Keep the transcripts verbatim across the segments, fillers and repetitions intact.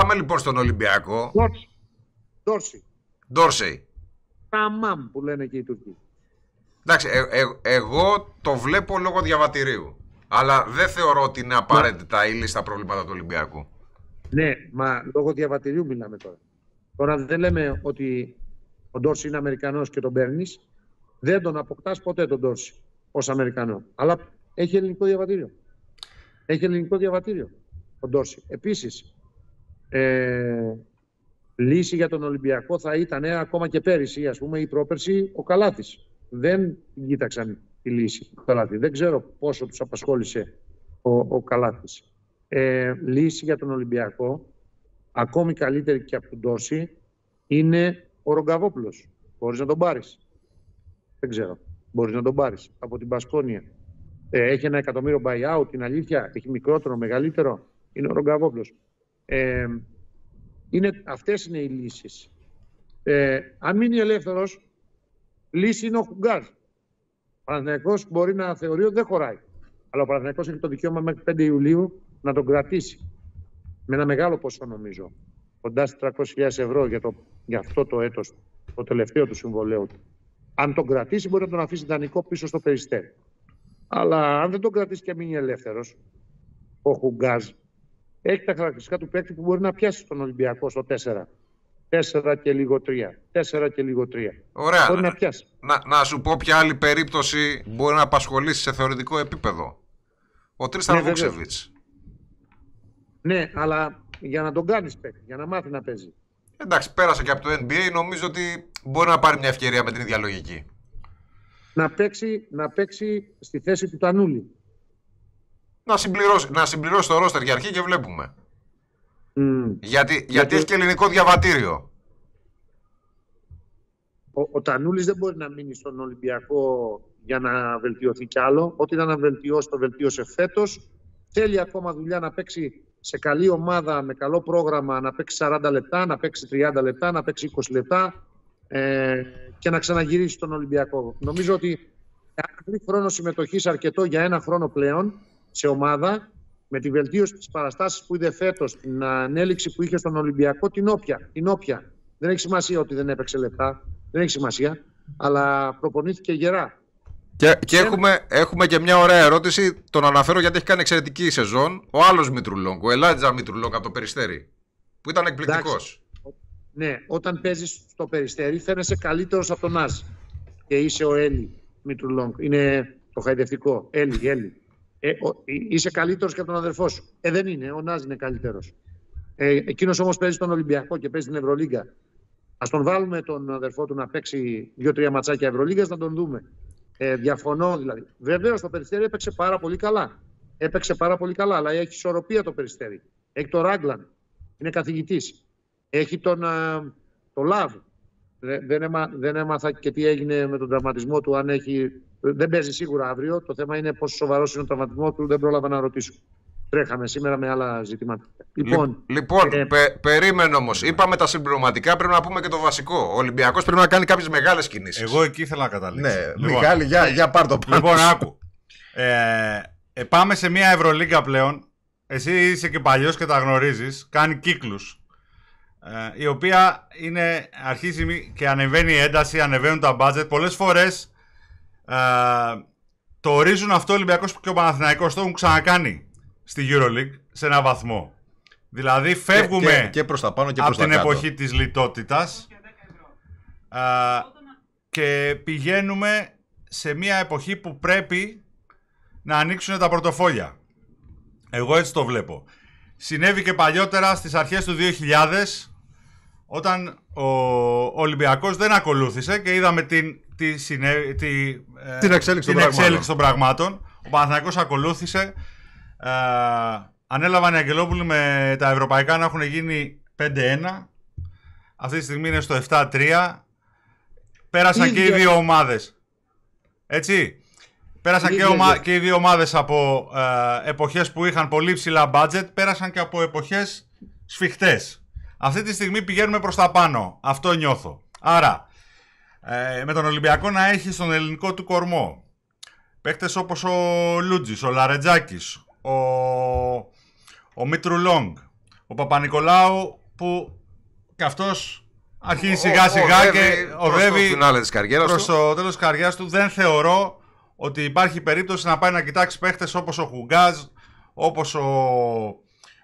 Πάμε λοιπόν στον Ολυμπιακό. Ντόρσεϊ. Ντόρσεϊ. Ταμάμ που λένε και οι Τουρκοί. Εντάξει, ε, ε, εγώ το βλέπω λόγω διαβατηρίου. Αλλά δεν θεωρώ ότι είναι απαραίτητα η λίστα προβλήματα του Ολυμπιακού. Ναι, μα λόγω διαβατηρίου μιλάμε τώρα. Τώρα δεν λέμε ότι ο Ντόρσεϊ είναι Αμερικανός και τον παίρνει. Δεν τον αποκτάς ποτέ τον Ντόρσεϊ ως Αμερικανό. Αλλά έχει ελληνικό διαβατήριο. Έχει ελληνικό διαβατήριο ο Ντόρσεϊ. Επίσης, ε, λύση για τον Ολυμπιακό θα ήταν ε, ακόμα και πέρυσι, ας πούμε, η πρόπερση ο Καλάθης. Δεν κοίταξαν τη λύση του Καλάθη. Δεν ξέρω πόσο τους απασχόλησε ο, ο Καλάθης. Ε, λύση για τον Ολυμπιακό, ακόμη καλύτερη και από τον Ντόρσεϊ, είναι ο Ρογκαβόπουλος. Μπορείς να τον πάρεις. Δεν ξέρω. Μπορείς να τον πάρεις από την Πασκόνια. Ε, έχει ένα εκατομμύριο buyout, την αλήθεια. Έχει μικρότερο, μεγαλύτερο. Είναι ο Ρογκαβόπουλος. Ε, είναι, αυτές είναι οι λύσεις. Ε, αν μείνει ελεύθερος, λύση είναι ο Χουγκάζ. Ο Παναθηναϊκός μπορεί να θεωρεί ότι δεν χωράει. Αλλά ο Παναθηναϊκός έχει το δικαίωμα μέχρι πέντε Ιουλίου να τον κρατήσει. Με ένα μεγάλο ποσό, νομίζω. Κοντά στις τριακόσιες χιλιάδες ευρώ για, το, για αυτό το έτος, το τελευταίο του συμβολέου του. Αν τον κρατήσει, μπορεί να τον αφήσει δανεικό πίσω στο Περιστέρι. Αλλά αν δεν τον κρατήσει και μείνει ελεύθερος, ο Χουγκάζ έχει τα χαρακτηριστικά του παίκτη που μπορεί να πιάσει τον Ολυμπιακό στο τέσσερα. Τέσσερα και λίγο τρία. Τέσσερα και λίγο τρία. Ωραία. Μπορεί να πιάσει. Να, να σου πω ποια άλλη περίπτωση μπορεί να απασχολήσει σε θεωρητικό επίπεδο. Ο Τρίστα ναι, Βουξεβίτς. Ναι, αλλά για να τον κάνεις παίκτη, για να μάθει να παίζει. Εντάξει, πέρασε και από το Ν Μπι Έι. Νομίζω ότι μπορεί να πάρει μια ευκαιρία με την ίδια λογική. Να παίξει, να παίξει στη θέση του Τανούλη. Να συμπληρώσει, να συμπληρώσει το ρόστερ για αρχή και βλέπουμε. Mm. Γιατί, γιατί... γιατί έχει και ελληνικό διαβατήριο. Ο, ο Τανούλης δεν μπορεί να μείνει στον Ολυμπιακό για να βελτιωθεί κι άλλο. Ό,τι ήταν να βελτιώσει, το βελτίωσε φέτος. Θέλει ακόμα δουλειά να παίξει σε καλή ομάδα, με καλό πρόγραμμα, να παίξει σαράντα λεπτά, να παίξει τριάντα λεπτά, να παίξει είκοσι λεπτά ε, και να ξαναγυρίσει στον Ολυμπιακό. Νομίζω ότι έχει χρόνο συμμετοχής αρκετό για ένα χρόνο πλέον σε ομάδα, με τη βελτίωση της παραστάσης που είδε φέτος, την ανέλυξη που είχε στον Ολυμπιακό, την όποια, την όποια. Δεν έχει σημασία ότι δεν έπαιξε λεπτά, δεν έχει σημασία, αλλά προπονήθηκε γερά. Και, και Ένα... έχουμε, έχουμε και μια ωραία ερώτηση, τον αναφέρω γιατί έχει κάνει εξαιρετική σεζόν, ο άλλος Μητρουλόγκ, ο Ελάτζα Μητρουλόγκ από το Περιστέρι, που ήταν εκπληκτικός. Ναι, όταν παίζεις στο Περιστέρι φαίνεσαι καλύτερος από τον Άζ και είσαι ο Έλλη Μητρουλόγκ, είναι το χαϊδευτικό, Έλλη, Έλλη. Ε, ο, είσαι καλύτερος και από τον αδερφό σου. Ε, δεν είναι. Ο Νάζ είναι καλύτερος. Ε, εκείνος όμως παίζει τον Ολυμπιακό και παίζει την Ευρωλίγκα. Ας τον βάλουμε τον αδερφό του να παίξει δύο-τρία ματσάκια Ευρωλίγκας, να τον δούμε. Ε, διαφωνώ δηλαδή. Βεβαίως το Περιστέρι έπαιξε πάρα πολύ καλά. Έπαιξε πάρα πολύ καλά, αλλά έχει ισορροπία το Περιστέρι. Έχει τον Ράγκλαν. Είναι καθηγητής. Έχει τον το Λαβ. Δεν, έμα, δεν έμαθα και τι έγινε με τον τραυματισμό του, αν έχει. Δεν παίζει σίγουρα αύριο. Το θέμα είναι πόσο σοβαρός είναι ο τραυματισμός του. Δεν πρόλαβα να ρωτήσω. Τρέχαμε σήμερα με άλλα ζητήματα. Λοιπόν, λοιπόν ε... πε, περίμενε όμως. Είπαμε τα συμπληρωματικά. Πρέπει να πούμε και το βασικό. Ο Ολυμπιακός πρέπει να κάνει κάποιες μεγάλες κινήσεις. Εγώ εκεί ήθελα να καταλήξω. Ναι, λοιπόν, Μιχάλη, για, για πάρ' το πάνω. Λοιπόν, άκου. Ε, ε, πάμε σε μια Ευρωλίγκα πλέον. Εσύ είσαι και παλιός και τα γνωρίζεις. Κάνει κύκλους. Ε, η οποία είναι, αρχίζει και ανεβαίνει η ένταση, ανεβαίνουν τα budget. Πολλές φορές. Uh, το ορίζουν αυτό ο Ολυμπιακός και ο Παναθηναϊκός. Το έχουν ξανακάνει στη EuroLeague σε έναν βαθμό. Δηλαδή φεύγουμε και, και, και προς τα πάνω και προς από τα την κάτω. Εποχή της λιτότητας uh, και πηγαίνουμε σε μια εποχή που πρέπει να ανοίξουν τα πορτοφόλια. Εγώ έτσι το βλέπω. Συνέβη και παλιότερα στις αρχές του δύο χιλιάδες, όταν ο Ολυμπιακός δεν ακολούθησε και είδαμε την, τη συνε... τη, την εξέλιξη, ε, των, την εξέλιξη των πραγμάτων. Ο Παναθηναϊκός ακολούθησε. Ε, ανέλαβαν οι Αγγελόπουλοι με τα ευρωπαϊκά να έχουν γίνει πέντε ένα. Αυτή τη στιγμή είναι στο επτά τρία. Πέρασαν ίδια. Και οι δύο ομάδες. Έτσι. Πέρασαν και, ομα... και οι δύο ομάδες από ε, εποχές που είχαν πολύ ψηλά budget. Πέρασαν και από εποχές σφιχτές. Αυτή τη στιγμή πηγαίνουμε προς τα πάνω. Αυτό νιώθω. Άρα, ε, με τον Ολυμπιακό να έχει στον ελληνικό του κορμό παίκτες όπως ο Λούτζης, ο Λαρετζάκης, ο, ο Μήτρογλου, Ο Παπα-Νικολάου που κι αυτός αρχίζει σιγά σιγά και οδεύει προς το τέλος της καριέρας του. Δεν θεωρώ ότι υπάρχει περίπτωση να πάει να κοιτάξει παίχτες όπως ο Χουγκάζ, όπως ο...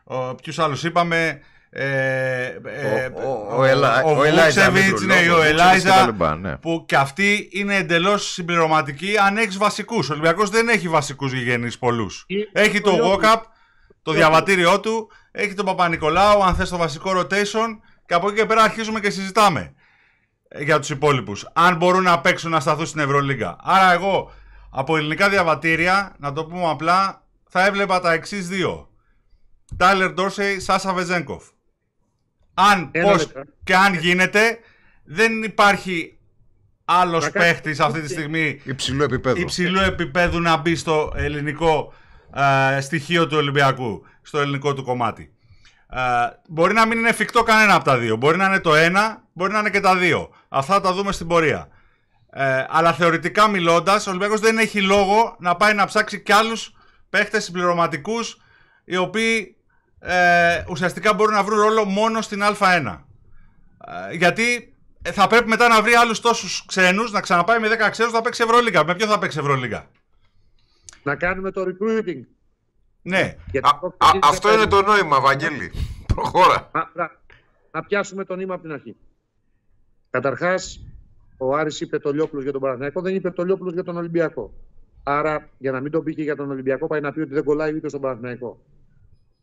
ο ποιους άλλους είπαμε... Ε, ε, ο Βουξεβίτς, ο Ελάτζα, που και αυτοί είναι εντελώς συμπληρωματικοί αν έχεις βασικούς. Ο Ολυμπιακός δεν έχει βασικούς γηγενείς πολλούς. Έχει το Γουόκαπ, το διαβατήριό του, έχει τον Παπα-Νικολάου, αν θες το βασικό rotation, και από εκεί και πέρα αρχίζουμε και συζητάμε για τους υπόλοιπους. Αν μπορούν να παίξουν, να σταθούν στην Ευρωλίγκα. Άρα εγώ από ελληνικά διαβατήρια, να το πούμε απλά, θα έβλεπα τα εξής δύο: Τάιλερ Ντόρσεϊ, Σάσα Βεζένκοφ. Αν πώς και αν γίνεται, δεν υπάρχει άλλος παίχτης αυτή τη στιγμή υψηλού επίπεδου. υψηλού επίπεδου να μπει στο ελληνικό ε, στοιχείο του Ολυμπιακού, στο ελληνικό του κομμάτι. Ε, μπορεί να μην είναι εφικτό κανένα από τα δύο. Μπορεί να είναι το ένα, μπορεί να είναι και τα δύο. Αυτά θα τα δούμε στην πορεία. Ε, αλλά θεωρητικά μιλώντας, ο Ολυμπιακός δεν έχει λόγο να πάει να ψάξει κι άλλους παίχτες συμπληρωματικούς, οι οποίοι Ε, ουσιαστικά μπορούν να βρουν ρόλο μόνο στην Α1. Ε, γιατί θα πρέπει μετά να βρει άλλους τόσους ξένους, να ξαναπάει με δέκα ξένους, θα παίξει Ευρωλίγκα. Με ποιο θα παίξει Ευρωλίγκα? Να κάνουμε το recruiting. Ναι. Α, α, αυτό είναι το νόημα, Βαγγέλη. Προχώρα. Να πιάσουμε το νήμα από την αρχή. Καταρχάς, ο Άρης είπε το Λιόπουλος για τον Παναθηναϊκό, δεν είπε το Λιόπουλος για τον Ολυμπιακό. Άρα, για να μην τον πει και για τον Ολυμπιακό, πάει να πει ότι δεν κολλάει ούτε στον Παναθηναϊκό.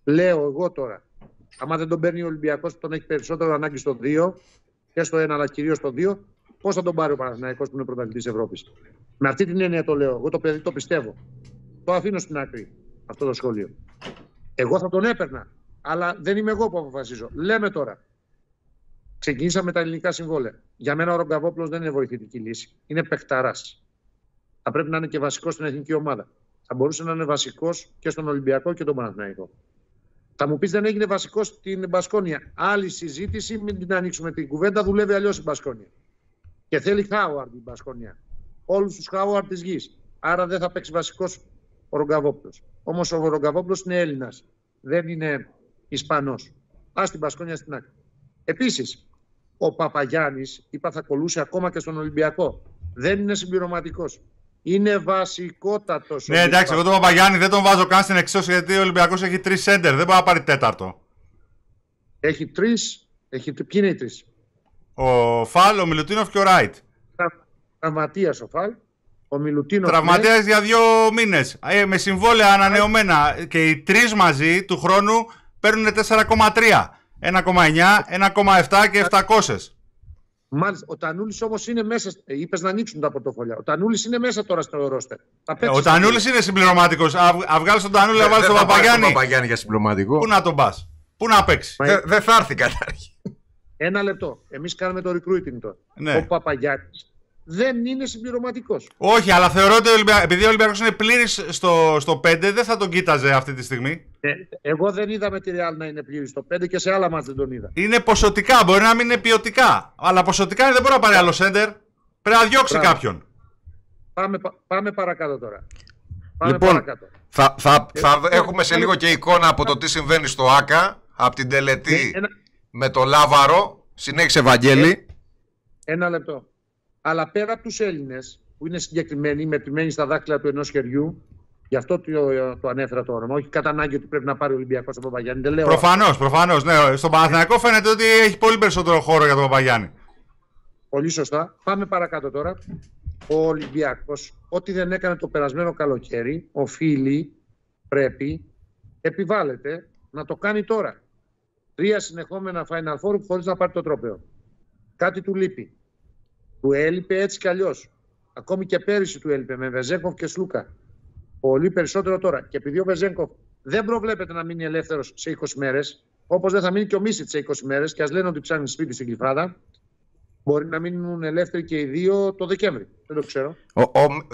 Λέω εγώ τώρα, άμα δεν τον παίρνει ο Ολυμπιακός που τον έχει περισσότερο ανάγκη στο δύο και στο ένα, αλλά κυρίως στο δύο, πώς θα τον πάρει ο Παναθηναϊκός που είναι πρωταθλητής Ευρώπης? Με αυτή την έννοια το λέω. Εγώ το παιδί το πιστεύω. Το αφήνω στην άκρη αυτό το σχόλιο. Εγώ θα τον έπαιρνα, αλλά δεν είμαι εγώ που αποφασίζω. Λέμε τώρα. Ξεκινήσαμε τα ελληνικά συμβόλαια. Για μένα ο Ρογκαβόπουλος δεν είναι βοηθητική λύση. Είναι παιχταράς. Θα πρέπει να είναι και βασικός στην εθνική ομάδα. Θα μπορούσε να είναι βασικός και στον Ολυμπιακό και τον Παναθηναϊκό. Θα μου πεις δεν έγινε βασικός στην Μπασκόνια. Άλλη συζήτηση, μην την ανοίξουμε την κουβέντα, δουλεύει αλλιώς η Μπασκόνια. Και θέλει Χάουαρντ η Μπασκόνια. Όλους τους Χάουαρντ της γης. Άρα δεν θα παίξει βασικός ο Ρογκαβόπουλος. Όμως ο Ρογκαβόπουλος είναι Έλληνας. Δεν είναι Ισπανός. Ας την Μπασκόνια στην άκρη. Επίσης, ο Παπαγιάννης, είπα, θα κολούσε ακόμα και στον Ολυμπιακό. Δεν είναι συμπληρωματικός. Είναι βασικότατος. Ναι, εντάξει, εγώ τον Παπαγιάννη δεν τον βάζω καν στην εξίσωση, γιατί ο Ολυμπιακός έχει τρεις σέντερ. Δεν μπορεί να πάρει τέταρτο. Έχει τρεις. Έχει... Ποιοι είναι οι τρεις? Ο Φαλ, ο Μιλουτίνοφ και ο Ράιτ. Τραυματίας ο Φαλ. Ο Μιλουτίνοφ. Τραυματίας ναι. για δύο μήνες. Ε, με συμβόλαια ανανεωμένα. Yeah. Και οι τρεις μαζί του χρόνου παίρνουν τέσσερα κόμμα τρία. ένα κόμμα εννιά, ένα κόμμα επτά και επτακόσια. Μάλιστα. Ο Τανούλης όμως είναι μέσα. Είπες να ανοίξουν τα πορτοφόλια. Ο Τανούλης είναι μέσα τώρα στο ρόστερ. Ε, ο Τανούλης είναι συμπληρωματικός. Α βγάλεις τον Τανούλη να βάλεις τον Παπαγιάννη. Παπαγιάννη για συμπληρωματικό. Πού να τον πας? Πού να παίξει? Δεν δε θα έρθει κατάρχη. Ένα λεπτό. Εμείς κάνουμε το recruiting τώρα. Ναι. Ο Παπαγιάννης δεν είναι συμπληρωματικός. Όχι, αλλά θεωρώ ότι ο Ολυμπια... επειδή ο Ολυμπιακός είναι πλήρης στο, στο πέντε, δεν θα τον κοίταζε αυτή τη στιγμή. Ε, εγώ δεν είδα με τη Real να είναι πλήρης στο πέντε και σε άλλα μάτς δεν τον είδα. Είναι ποσοτικά, μπορεί να μην είναι ποιοτικά. Αλλά ποσοτικά δεν μπορεί να πάρει άλλο σέντερ. Πρέπει να διώξει Πράγμα. κάποιον. Πάμε, πάμε παρακάτω τώρα. Πάμε λοιπόν, παρακάτω. Θα, θα, θα ε, έχουμε σε λίγο και εικόνα από το τι συμβαίνει στο ΆΚΑ, από την τελετή ένα... με το Λάβαρο. Συνέχισε, Βαγγέλη. Ένα λεπτό. Αλλά πέρα από τους Έλληνες που είναι συγκεκριμένοι, μετρημένοι στα δάχτυλα του ενός χεριού, γι' αυτό το, το ανέφερα το όνομα, όχι κατά ανάγκη ότι πρέπει να πάρει ο Ολυμπιακός τον Παπαγιάννη. Προφανώς, προφανώς. Ναι. Στον Παναθηναϊκό φαίνεται ότι έχει πολύ περισσότερο χώρο για τον Παπαγιάννη. Πολύ σωστά. Πάμε παρακάτω τώρα. Ο Ολυμπιακός, ό,τι δεν έκανε το περασμένο καλοκαίρι, οφείλει, πρέπει, επιβάλλεται να το κάνει τώρα. Τρία συνεχόμενα Final Four χωρίς να πάρει το τρόπαιο. Κάτι του λείπει. Του έλειπε έτσι κι αλλιώς. Ακόμη και πέρυσι του έλειπε με Βεζένκοφ και Σλούκα. Πολύ περισσότερο τώρα. Και επειδή ο Βεζένκοφ δεν προβλέπεται να μείνει ελεύθερος σε είκοσι μέρες, όπως δεν θα μείνει και ο Μίσιτς σε είκοσι μέρες, και ας λένε ότι ψάχνει σπίτι στην Κυφάδα, μπορεί να μείνουν ελεύθεροι και οι δύο το Δεκέμβρη. Δεν το ξέρω. Ο, ο,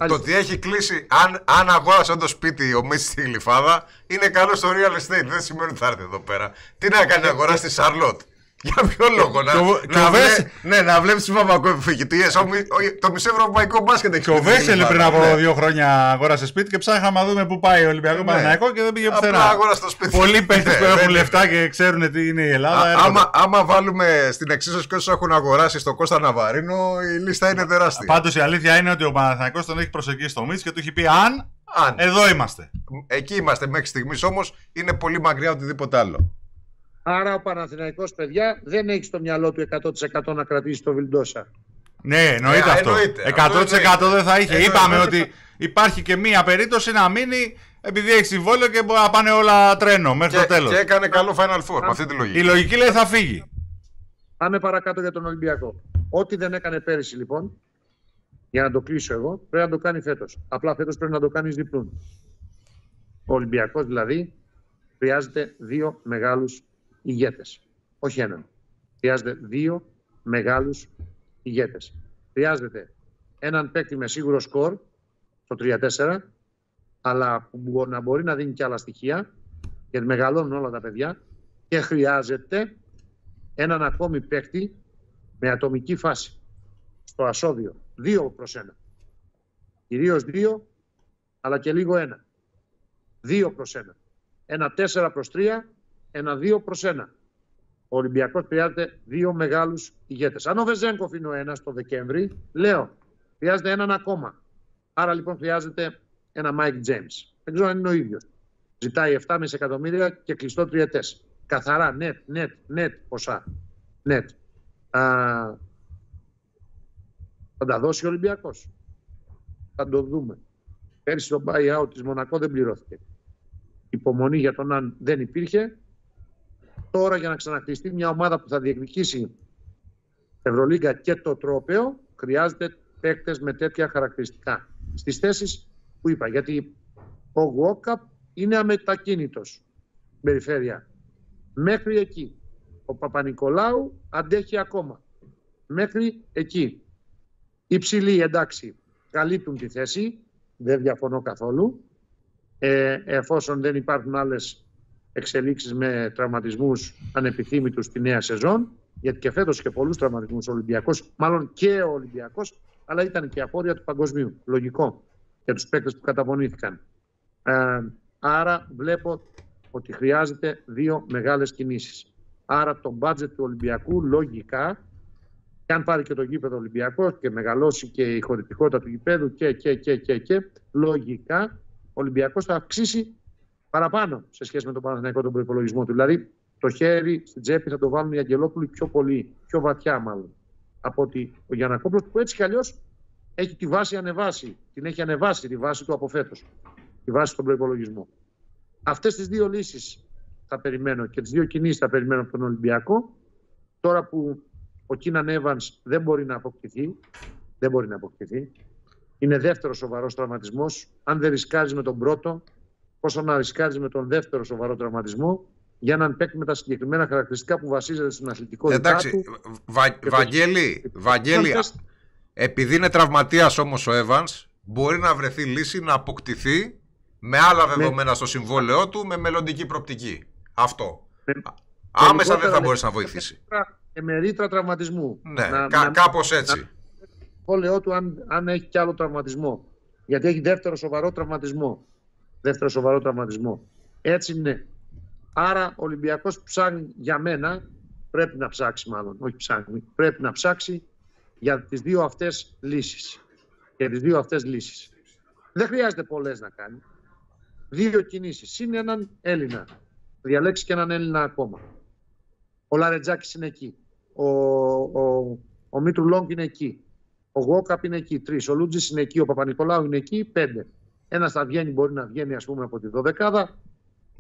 το ότι έχει κλείσει, αν, αν αγόρασε όντως σπίτι ο Μίσιτς στην Κυφάδα, είναι καλό στο real estate. Δεν σημαίνει ότι θα έρθει εδώ πέρα. Τι να κάνει, αγοράσει τη Σαρλότ. Για ποιο λόγο να, να, βλέ, ναι, να βλέπεις τους παπακοεφηγητίες. Το μισό ευρωπαϊκό μπάσκετ έχει. Και ο Βέσελ πριν από ναι. δύο χρόνια αγόρασε σπίτι και ψάχαμε να δούμε πού πάει ο Ολυμπιακό ναι. Παναθηναϊκό και δεν πήγε πουθενά. Πολλοί παίχτες που έχουν λεφτά και ξέρουν τι είναι η Ελλάδα. Α, άμα, άμα βάλουμε στην εξίσωση και όσους έχουν αγοράσει στον Κώστα Ναβαρίνο, η λίστα είναι τεράστια. Πάντως η αλήθεια είναι ότι ο Παναθηναϊκός τον έχει προσεγγίσει στο Μίτς και του έχει πει αν, αν. Εδώ είμαστε. Εκεί είμαστε μέχρι στιγμής, όμως είναι πολύ μακριά οτιδήποτε άλλο. Άρα ο Παναθηναϊκός, παιδιά, δεν έχει στο μυαλό του εκατό τοις εκατό να κρατήσει το Βιλντόσα. Ναι, εννοείται ε, αυτό. Εννοείται. εκατό τοις εκατό δεν θα είχε. Εννοείται. Είπαμε εννοείται. Ότι υπάρχει και μία περίπτωση να μείνει επειδή έχει συμβόλαιο και μπορεί να πάνε όλα τρένο μέχρι και, το τέλος. Και έκανε καλό Final Four. Α, με αυτή τη λογική. Η λογική λέει θα φύγει. Πάμε παρακάτω για τον Ολυμπιακό. Ό,τι δεν έκανε πέρυσι λοιπόν, για να το κλείσω εγώ, πρέπει να το κάνει φέτος. Απλά φέτος πρέπει να το κάνει διπλούν. Ο Ολυμπιακός δηλαδή χρειάζεται δύο μεγάλους ηγέτες. Όχι έναν. Χρειάζεται δύο μεγάλους ηγέτες. Χρειάζεται έναν παίκτη με σίγουρο σκορ στο τρία τέσσερα, αλλά που να μπορεί να δίνει και άλλα στοιχεία, γιατί μεγαλώνουν όλα τα παιδιά. Και χρειάζεται έναν ακόμη παίκτη με ατομική φάση στο ασώδιο. Δύο προς ένα. Κυρίως δύο, αλλά και λίγο ένα. Δύο προς ένα. Ένα τέσσερα προς τρία. Ένα δύο προς ένα. Ο Ολυμπιακός χρειάζεται δύο μεγάλους ηγέτες. Αν ο Βεζένκοφ είναι ο ένας το Δεκέμβρη, λέω, χρειάζεται έναν ακόμα. Άρα λοιπόν χρειάζεται ένα Μάικ Τζέιμς. Δεν ξέρω αν είναι ο ίδιος. Ζητάει επτά κόμμα πέντε εκατομμύρια και κλειστό τριετές. Καθαρά, net, net, net ποσά. Net. Α, θα τα δώσει ο Ολυμπιακός. Θα το δούμε. Πέρσι το buyout της Μονακό δεν πληρώθηκε. Υπομονή για τον αν δεν υπήρχε. Τώρα για να ξαναχτιστεί μια ομάδα που θα διεκδικήσει Ευρωλίγκα και το τρόπαιο, χρειάζεται παίκτες με τέτοια χαρακτηριστικά. Στις θέσεις που είπα, γιατί ο Γουόκαπ είναι αμετακίνητος στην περιφέρεια. Μέχρι εκεί. Ο Παπα-Νικολάου αντέχει ακόμα. Μέχρι εκεί. Οι ψηλοί, εντάξει, καλύπτουν τη θέση. Δεν διαφωνώ καθόλου. Ε, εφόσον δεν υπάρχουν άλλες εξελίξεις με τραυματισμούς ανεπιθύμητους στη νέα σεζόν, γιατί και φέτος είχε πολλούς τραυματισμούς ο Ολυμπιακός, μάλλον και ο Ολυμπιακός, αλλά ήταν και απόρρια του παγκοσμίου. Λογικό για τους παίκτες που καταπονήθηκαν. Ε, άρα βλέπω ότι χρειάζεται δύο μεγάλες κινήσεις. Άρα το μπάτζετ του Ολυμπιακού λογικά, και αν πάρει και το γήπεδο Ολυμπιακός και μεγαλώσει και η χωρητικότητα του γήπεδου και, και, και, και, και λογικά ο Ολυμπιακός θα αυξήσει παραπάνω σε σχέση με τον Παναθηναϊκό τον προϋπολογισμό του. Δηλαδή το χέρι στην τσέπη θα το βάλουν οι Αγγελόπουλοι πιο πολύ, πιο βαθιά μάλλον, από ότι ο Γιαννακόπουλος που έτσι κι αλλιώς έχει τη βάση ανεβάσει, την έχει ανεβάσει τη βάση του από φέτος, τη βάση στον προϋπολογισμό. Αυτές τις δύο λύσεις θα περιμένω και τις δύο κινήσεις θα περιμένω από τον Ολυμπιακό. Τώρα που ο Κίναν Έβανς δεν μπορεί να αποκτηθεί, δεν μπορεί να αποκτηθεί, είναι δεύτερος σοβαρός τραυματισμός. Αν δεν ρισκάρεις με τον πρώτο, πόσο να ρισκάρεις με τον δεύτερο σοβαρό τραυματισμό για έναν παίκτη με τα συγκεκριμένα χαρακτηριστικά που βασίζεται στην αθλητικότητα του. Εντάξει, Βα... Βαγγέλη, το... Βαγγέλη α... επειδή είναι τραυματίας όμως ο Έβανς, μπορεί να βρεθεί λύση να αποκτηθεί με άλλα δεδομένα με... στο συμβόλαιό του, με μελλοντική προοπτική. Αυτό. Με... Άμεσα δεν θα μπορείς να βοηθήσει. Με ρήτρα τραυματισμού. Ναι, να, κα... να... κάπως έτσι. Το συμβόλαιό του αν, αν έχει κι άλλο τραυματισμό. Γιατί έχει δεύτερο σοβαρό τραυματισμό. Δεύτερο σοβαρό τραυματισμό. Έτσι είναι. Άρα ο Ολυμπιακός ψάχνει για μένα, πρέπει να ψάξει μάλλον, όχι ψάχνει, πρέπει να ψάξει για τις δύο αυτές λύσεις. Για τις δύο αυτές λύσεις. Δεν χρειάζεται πολλές να κάνει. Δύο κινήσεις. Είναι έναν Έλληνα. Διαλέξει και έναν Έλληνα ακόμα. Ο Λαρετζάκης είναι εκεί. Ο, ο, ο Μήτρογλου είναι εκεί. Ο Γουόκαπ είναι εκεί. Τρεις. Ο Λούτζης είναι εκεί. Ο Παπα-Νικολάου είναι εκεί. Πέντε. Ένας θα βγαίνει, μπορεί να βγαίνει ας πούμε από τη δωδεκάδα.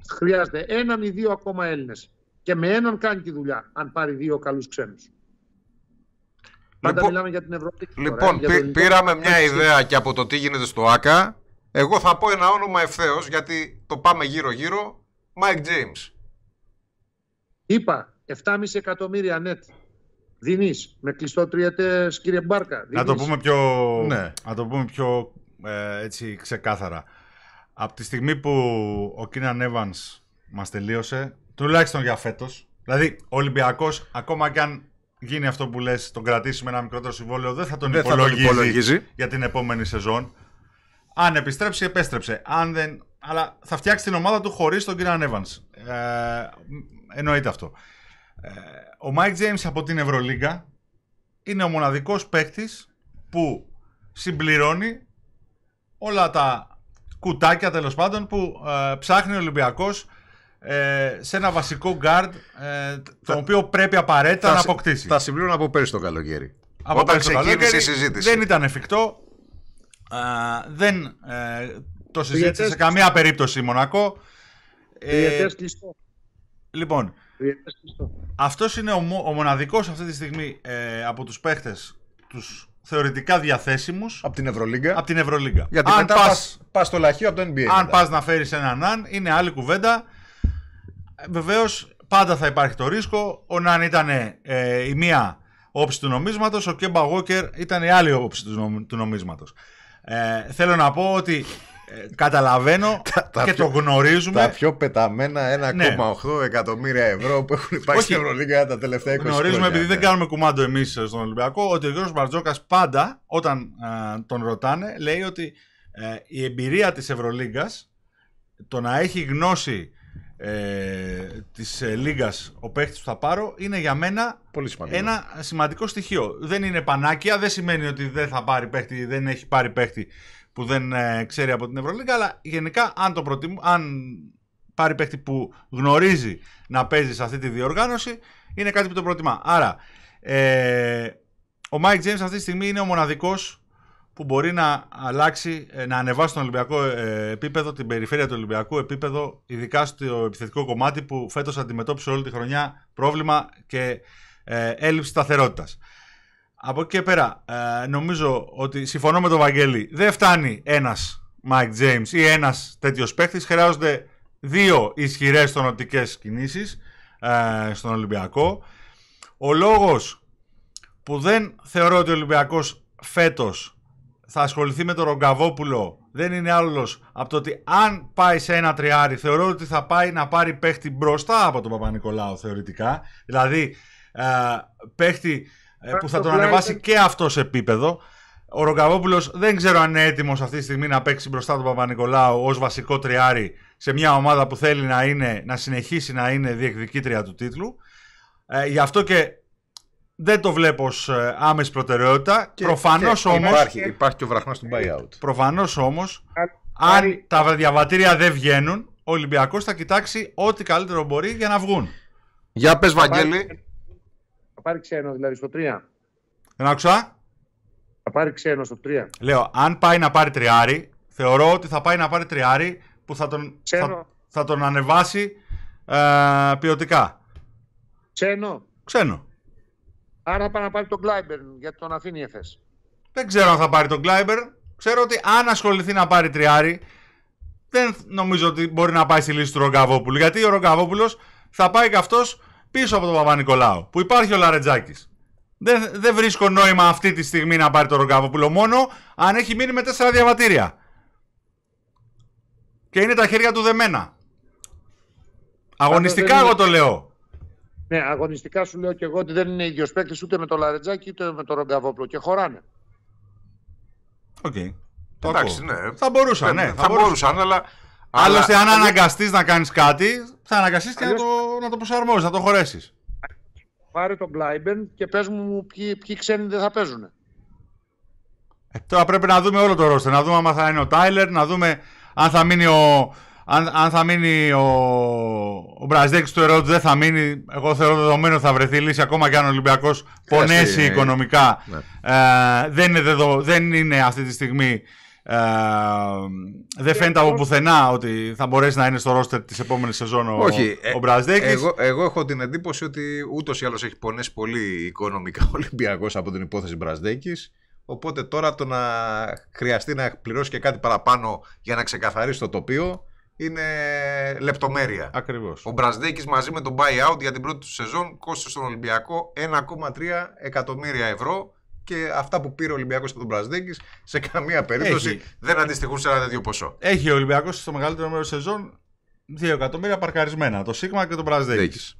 Χρειάζεται έναν ή δύο ακόμα Έλληνες. Και με έναν κάνει τη δουλειά, αν πάρει δύο καλούς ξένους. Λοιπόν, πάντα μιλάμε για την Ευρώπη. Λοιπόν, τώρα, πή, πήραμε μια Έτσι. ιδέα και από το τι γίνεται στο ΆΚΑ. Εγώ θα πω ένα όνομα ευθέως, γιατί το πάμε γύρω-γύρω. Μάικ Τζέιμς. Είπα, επτά κόμμα πέντε εκατομμύρια net. Δινείς, με κλειστό τριετές, κύριε Μπάρκα. Δινείς. Να το πούμε πιο... Ναι. Να το πούμε πιο... Ε, έτσι ξεκάθαρα. Από τη στιγμή που ο Κίναν Έβανς μας τελείωσε, τουλάχιστον για φέτος, Δηλαδή, ο Ολυμπιακός, ακόμα κι αν γίνει αυτό που λες, τον κρατήσει με ένα μικρότερο συμβόλαιο, δεν θα τον, δεν υπολογίζει, θα τον υπολογίζει για την επόμενη σεζόν. Αν επιστρέψει, επέστρεψε. Αν δεν... Αλλά θα φτιάξει την ομάδα του χωρίς τον Κίναν Έβανς. Ε, εννοείται αυτό. Ε, ο Μάικ Τζέιμς από την Ευρωλίγκα είναι ο μοναδικός παίκτης που συμπληρώνει όλα τα κουτάκια, τέλος πάντων, που ε, ψάχνει ο Ολυμπιακός ε, σε ένα βασικό γκάρντ ε, το οποίο πρέπει απαραίτητα θα, να αποκτήσει. Τα συμπλήρωνε από πέρυσι το καλοκαίρι. Από Όταν ξεκίνησε η συζήτηση. Δεν ήταν εφικτό. Ε, δεν ε, το συζήτησε σε καμία περίπτωση η Μονακό. Ε, λοιπόν, αυτός είναι ο, ο μοναδικός αυτή τη στιγμή ε, από τους παίχτες τους θεωρητικά διαθέσιμους από την Ευρωλίγκα. Από την Ευρωλίγκα. Γιατί αν πας, πας στο λαχείο από το εν μπι έι. Αν μετά πας να φέρεις έναν Ναν, είναι άλλη κουβέντα. Βεβαίως, πάντα θα υπάρχει το ρίσκο. Ο Ναν ήταν ε, η μία όψη του νομίσματος, ο Κέμπα Γόκερ ήταν η άλλη όψη του, νομ, του νομίσματος. Ε, θέλω να πω ότι ε, καταλαβαίνω τα, και τα το πιο, γνωρίζουμε. Τα πιο πεταμένα ένα κόμμα οκτώ ναι. εκατομμύρια ευρώ που έχουν υπάρξει στην Ευρωλίγκα τα τελευταία είκοσι χρόνια. Γνωρίζουμε, επειδή ναι. δεν κάνουμε κουμάντο εμείς στον Ολυμπιακό, ότι ο Γιώργος Μπαρτζόκας πάντα όταν ε, τον ρωτάνε λέει ότι ε, η εμπειρία της Ευρωλίγκας, το να έχει γνώση ε, της ε, Λίγκας ο παίκτης που θα πάρω, είναι για μένα πολύ σημαντικό. Ένα σημαντικό στοιχείο. Δεν είναι πανάκια, δεν σημαίνει ότι δεν θα πάρει παίκτη, δεν έχει πάρει παίκτη που δεν ε, ξέρει από την Ευρωλίγκα, αλλά γενικά αν, το προτιμ, αν πάρει παίκτη που γνωρίζει να παίζει σε αυτή τη διοργάνωση, είναι κάτι που το προτιμά. Άρα ε, ο Μάικ Τζέιμς αυτή τη στιγμή είναι ο μοναδικός που μπορεί να αλλάξει, να ανεβάσει τον Ολυμπιακό επίπεδο, την περιφέρεια του Ολυμπιακού επίπεδο, ειδικά στο επιθετικό κομμάτι που φέτος αντιμετώπισε όλη τη χρονιά πρόβλημα και ε, έλλειψη σταθερότητας. Από εκεί και πέρα, ε, νομίζω ότι συμφωνώ με τον Βαγγέλη, δεν φτάνει ένας Μάικ Τζέιμς ή ένας τέτοιος παίκτης, χρειάζονται δύο ισχυρές τονωτικές κινήσεις ε, στον Ολυμπιακό. Ο λόγος που δεν θεωρώ ότι ο Ολυμπιακός φέτος θα ασχοληθεί με τον Ρογκαβόπουλο δεν είναι άλλος από το ότι αν πάει σε ένα τριάρι, θεωρώ ότι θα πάει να πάρει παίχτη μπροστά από τον Παπα-Νικολάου θεωρητικά. Δηλαδή ε, παίχτη ε, που θα τον ανεβάσει και αυτό σε επίπεδο. Ο Ρογκαβόπουλος δεν ξέρω αν είναι έτοιμος αυτή τη στιγμή να παίξει μπροστά τον Παπα-Νικολάου ως βασικό τριάρι σε μια ομάδα που θέλει να, είναι, να συνεχίσει να είναι διεκδικήτρια του τίτλου. Ε, γι' αυτό και δεν το βλέπω ως άμεση προτεραιότητα. Και, προφανώς και, όμως... Υπάρχει, υπάρχει και ο βραχνός του buyout. Προφανώς όμως, αν τα διαβατήρια δεν βγαίνουν, ο Ολυμπιακός θα κοιτάξει ό,τι καλύτερο μπορεί για να βγουν. Για πες, Βαγγέλη. Θα πάρει ξένο δηλαδή στο τρία. Δεν άκουσα. Θα πάρει ξένο στο τρία. Λέω, αν πάει να πάρει τριάρι, θεωρώ ότι θα πάει να πάρει τριάρι που θα τον, θα, θα τον ανεβάσει ε, ποιοτικά. Ξένο. Ξένο. Άρα πάει να πάρει τον Kleiber, γιατί τον αφήνει η Εφές. Δεν ξέρω αν θα πάρει τον Kleiber. Ξέρω ότι αν ασχοληθεί να πάρει τριάρι, δεν νομίζω ότι μπορεί να πάει στη λύση του Ρογκαβόπουλου. Γιατί ο Ρογκαβόπουλος θα πάει και αυτός πίσω από τον Παπα-Νικολάου, που υπάρχει ο Λαρετζάκης. Δεν, δεν βρίσκω νόημα αυτή τη στιγμή να πάρει τον Ρογκαβόπουλο, μόνο αν έχει μείνει με τέσσερα διαβατήρια. Και είναι τα χέρια του δεμένα. Αγωνιστικά εγώ το λέω. Ναι, αγωνιστικά σου λέω και εγώ ότι δεν είναι ίδιος παίκτης ούτε με το Λαρετζάκι ούτε με το Ρογκαβόπλο και χωράνε. Οκ. Okay. Εντάξει, ναι. Θα μπορούσαν, ναι. Θα, θα μπορούσαν, μπορούσαν, αλλά... Άλλωστε, αλλά... αν αναγκαστείς να κάνεις κάτι, θα αναγκαστείς και Αλλιώς... να το, να το προσαρμόζεις, να το χωρέσεις. Πάρε τον Kleiber και πες μου ποιοι, ποιοι ξένοι δεν θα παίζουν. Ε, τώρα πρέπει να δούμε όλο το ρόστερ. Να δούμε αν θα είναι ο Τάιλερ, να δούμε αν θα μείνει ο... Αν, αν θα μείνει ο, ο Μπραζδέκης του ερώτου, δεν θα μείνει. Εγώ θεωρώ δεδομένο ότι θα βρεθεί λύση, ακόμα και αν ο Ολυμπιακός πονέσει yeah, οικονομικά. Yeah. Ε, δεν, είναι δεδο, δεν είναι αυτή τη στιγμή. Ε, δεν φαίνεται yeah, από πουθενά ότι θα μπορέσει να είναι στο ρόστερ της επόμενης σεζόν ο, ο Μπραζδέκης. Εγώ, εγώ έχω την εντύπωση ότι ούτως ή άλλως έχει πονέσει πολύ οικονομικά ο Ολυμπιακός από την υπόθεση Μπραζδέκης. Οπότε τώρα το να χρειαστεί να πληρώσει και κάτι παραπάνω για να ξεκαθαρίσει το τοπίο. Είναι λεπτομέρεια. Ακριβώς. Ο Μπραζδέκης μαζί με τον buyout για την πρώτη του σεζόν κόστησε στον Ολυμπιακό ένα κόμμα τρία εκατομμύρια ευρώ και αυτά που πήρε ο Ολυμπιακός από τον Μπραζδέκης σε καμία περίπτωση Έχει. δεν αντιστοιχούν σε ένα τέτοιο ποσό. Έχει ο Ολυμπιακός στο μεγαλύτερο μέρος σεζόν δύο εκατομμύρια παρκαρισμένα. Το Σίγμα και τον Μπραζδέκης.